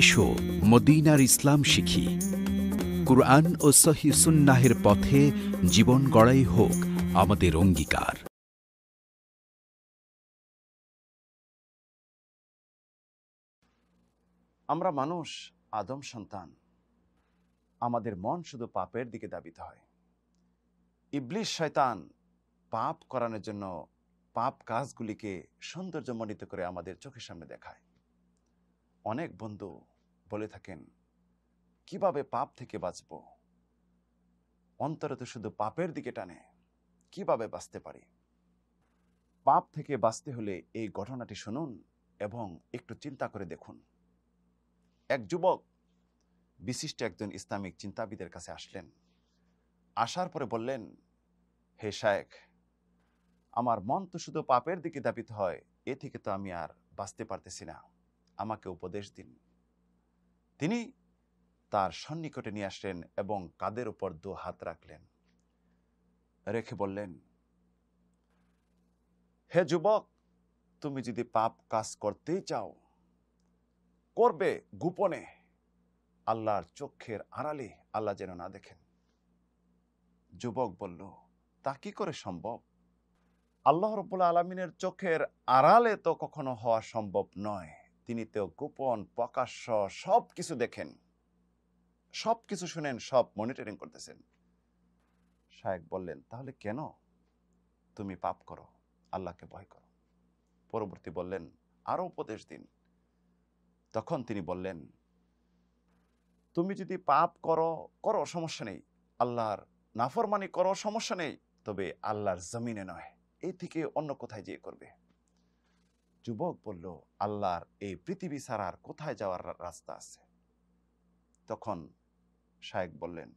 এসো মদিনার ইসলাম শিখি। কুরআন ও সহিহ সুন্নাহের পথে জীবন গড়াই হোক আমাদের অঙ্গীকার। আমরা মানুষ আদম সন্তান, আমাদের মন শুধু পাপের দিকে ধাবিত হয়। ইবলিস শয়তান পাপ করানোর জন্য পাপ কাজগুলিকে সৌন্দর্যমণ্ডিত করে আমাদের চোখের সামনে দেখায়। অনেক বন্ধু বলে থাকেন, কিভাবে পাপ থেকে বাঁচব, অন্তরে তো শুধু পাপের দিকে টানে, কিভাবে বাঁচতে পারি। পাপ থেকে বাঁচতে হলে এই ঘটনাটি শুনুন এবং একটু চিন্তা করে দেখুন। এক যুবক বিশিষ্ট একজন ইসলামিক চিন্তাবিদের কাছে আসলেন। আসার পরে বললেন, হে শায়েখ, আমার মন তো শুধু পাপের দিকে ধাবিত হয়, এ থেকে তো আমি আর বাঁচতে পারতেছি না, আমাকে উপদেশ দিন। তিনি তার সন্নিকটে নিয়ে আসলেন এবং কাঁধের উপর দু হাত রাখলেন, রেখে বললেন, হে যুবক, তুমি যদি পাপ কাজ করতেই চাও, করবে গোপনে, আল্লাহর চোখের আড়ালে, আল্লাহ যেন না দেখেন। যুবক বলল, তা কি করে সম্ভব? আল্লাহ রাব্বুল আলামিনের চোখের আড়ালে তো কখনো হওয়া সম্ভব নয়, তিনি তো গোপন প্রকাশ্য সব কিছু দেখেন, সব কিছু শুনেন, সব মনিটরিং করতেছেন। শায়েখ বললেন, তাহলে কেন তুমি পাপ করো, আল্লাহকে ভয় করো। পরবর্তী বললেন, আরও উপদেশ দিন। তখন তিনি বললেন, তুমি যদি পাপ করো করো, সমস্যা নেই, আল্লাহর নাফরমানি করো, সমস্যা নেই, তবে আল্লাহর জমিনে নয়, এই থেকে অন্য কোথায় যেয়ে করবে। যুবক বলল, আল্লাহর এই পৃথিবী ছাড়া আর কোথায় যাওয়ার রাস্তা আছে? তখন শায়েখ বললেন,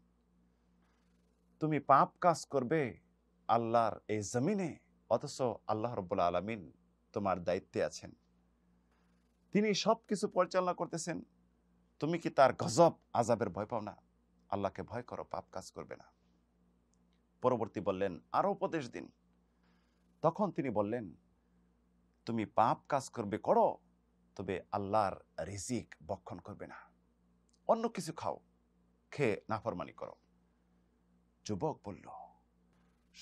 তুমি পাপ কাজ করবে আল্লাহর এই জমিনে, অথচ আল্লাহ রাব্বুল আলামিন তোমার দায়িত্বে আছেন, তিনি সব কিছু পরিচালনা করতেছেন, তুমি কি তার গজব আজাবের ভয় পাও না? আল্লাহকে ভয় করো, পাপ কাজ করবে না। পরবর্তী বললেন, আরও উপদেশ দিন। তখন তিনি বললেন, তুমি পাপ কাজ করবে করো, তবে আল্লাহর রিজিক ভক্ষণ করবে না, অন্য কিছু খাও, খেয়ে নাফরমানি করো। যুবক বলল,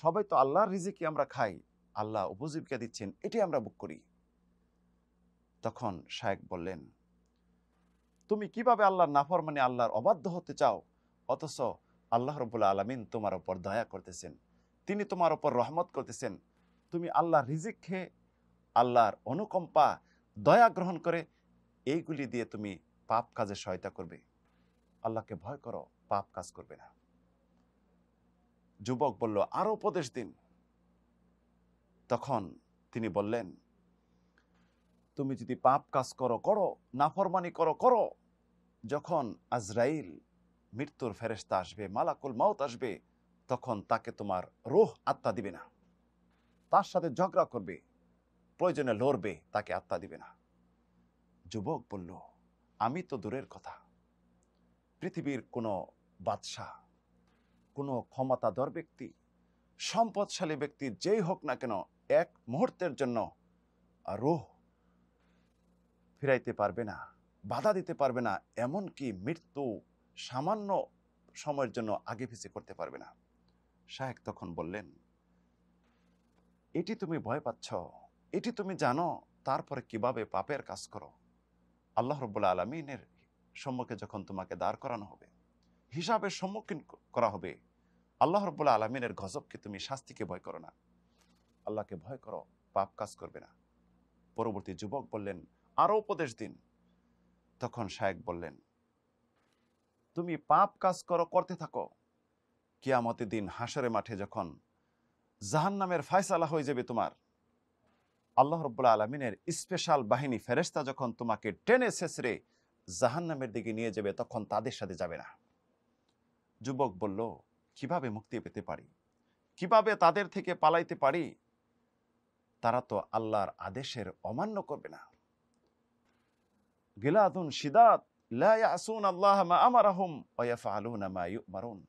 সবাই তো আল্লাহর রিজিকই আমরা খাই, আল্লাহ উপজীবিকা দিচ্ছেন, এটাই আমরা ভোগ করি। তখন শায়েখ বললেন, তুমি কিভাবে আল্লাহর নাফরমানি, আল্লাহর অবাধ্য হতে চাও, অথচ আল্লাহ রাব্বুল আলামিন তোমার উপর দয়া করতেছেন, তিনি তোমার উপর রহমত করতেছেন, তুমি আল্লাহর রিজিক খেয়ে, আল্লাহর অনুকম্পা দয়া গ্রহণ করে, এইগুলি দিয়ে তুমি পাপ কাজে সহায়তা করবে। আল্লাহকে ভয় করো, পাপ কাজ করবে না। যুবক বলল, আরও উপদেশ দিন। তখন তিনি বললেন, তুমি যদি পাপ কাজ করো করো, নাফরমানি করো করো, যখন আজরাইল মৃত্যুর ফেরেশতা আসবে, মালাকুল মাউত আসবে, তখন তাকে তোমার রূহ আত্মা দিবে না, তার সাথে ঝগড়া করবে, প্রয়োজনে লড়বে, তাকে আত্মা দিবে না। যুবক বলল, আমি তো দূরের কথা, পৃথিবীর কোনো বাদশাহ, কোনো ক্ষমতাধর ব্যক্তি, সম্পদশালী ব্যক্তি যেই হোক না কেন, এক মুহূর্তের জন্য রূহ ফিরাইতে পারবে না, বাধা দিতে পারবে না, এমনকি মৃত্যু সামান্য সময়ের জন্য আগে পিছিয়ে করতে পারবে না। শায়েখ তখন বললেন, এটি তুমি ভয় পাচ্ছ, এটি তুমি জানো, তারপরে কিভাবে পাপের কাজ করো। আল্লাহ রাব্বুল আলামিনের সম্মুখে যখন তোমাকে দাঁড় করানো হবে, হিসাবের সম্মুখীন করা হবে, আল্লাহ রাব্বুল আলামিনের গজবকে, তুমি শাস্তিকে ভয় করো না, আল্লাহকে ভয় করো, পাপ কাজ করবে না। পরবর্তী যুবক বললেন, আরও উপদেশ দিন। তখন শায়েখ বললেন, তুমি পাপ কাজ করো, করতে থাকো, কিয়ামতের দিন হাসরের মাঠে যখন জাহান্নামের ফয়সালা হয়ে যাবে তোমার, আল্লাহ রাব্বুল আলামিনের স্পেশাল বাহিনী ফেরেশতা যখন তোমাকে টেনে ছেঁচড়ে জাহান্নামের দিকে নিয়ে যাবে, তখন তাদের সাথে যাবে না। যুবক বলল, কিভাবে মুক্তি পেতে পারি, কিভাবে তাদের থেকে পালাইতে পারি, তারা তো আল্লাহর আদেশের অমান্য করবে না। গিলাদুন শিদাত লা ইয়াসুন আল্লাহ মা আমারাহুম ওয়া ইয়াফআলুনা মা ইউমারুন,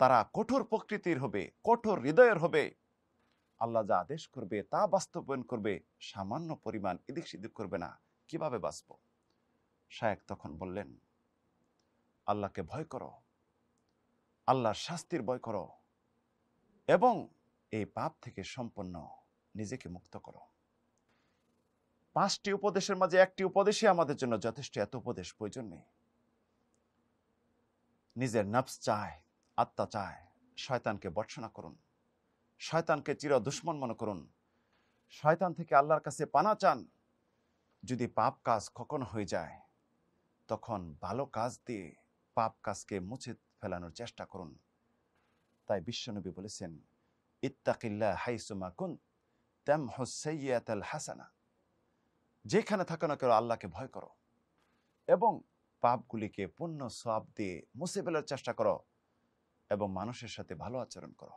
তারা কঠোর প্রকৃতির হবে, কঠোর হৃদয়ের হবে, আল্লাহ যা আদেশ করবে তা বাস্তবায়ন করবে, সামান্য পরিমাণ এদিক সেদিক করবে না। কিভাবে বাঁচব? শায়েখ তখন বললেন, আল্লাহকে ভয় করো, আল্লাহর শাস্তির ভয় করো এবং এই পাপ থেকে সম্পূর্ণ নিজেকে মুক্ত করো। পাঁচটি উপদেশের মাঝে একটি উপদেশই আমাদের জন্য যথেষ্ট, এত উপদেশ প্রয়োজন নেই। নিজের নফস চায়, আত্মা চায়, শয়তানকে বর্ষনা করুন, শয়তানকে চির দুশ্মন মনে করুন, শয়তান থেকে আল্লাহর কাছে পানা চান। যদি পাপ কাজ কখন হয়ে যায় তখন ভালো কাজ দিয়ে পাপ কাজকে মুছে ফেলানোর চেষ্টা করুন। তাই বিশ্বনবী বলেছেন, ইত্তাকিল্লাহ হাইসুমা কুন তামহু সাইয়্যাতাল হাসানা, যেখানে থাকো না কেন আল্লাহকে ভয় করো এবং পাপগুলিকে পূর্ণ সওয়াব দিয়ে মুছে ফেলার চেষ্টা করো এবং মানুষের সাথে ভালো আচরণ করো।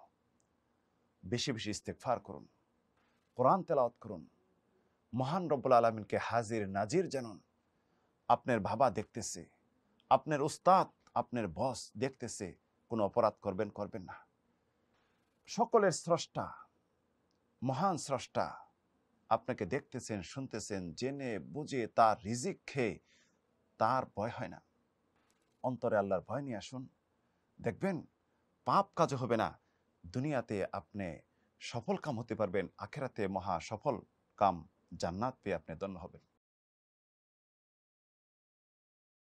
বেশি বেশি ইস্তেগফার করুন, কোরআন তেলাওয়াত করুন, মহান রব্বুল আলামিনকে হাজির নাজির জানুন। আপনার বাবা দেখতেছে, আপনার উস্তাদ, আপনার বস দেখতেছে, কোনো অপরাধ করবেন না। সকলের স্রষ্টা, মহান স্রষ্টা আপনাকে দেখতেছেন, শুনতেছেন, জেনে বুঝে তার রিজিক খেয়ে তার ভয় হয় না। অন্তরে আল্লাহর ভয় নিয়ে আসুন, দেখবেন পাপ কাজ হবে না, দুনিয়াতে আপনি সফল কাম হতে পারবেন, আখেরাতে মহা সফল কাম জান্নাত পেয়ে আপনি ধন্য হবেন।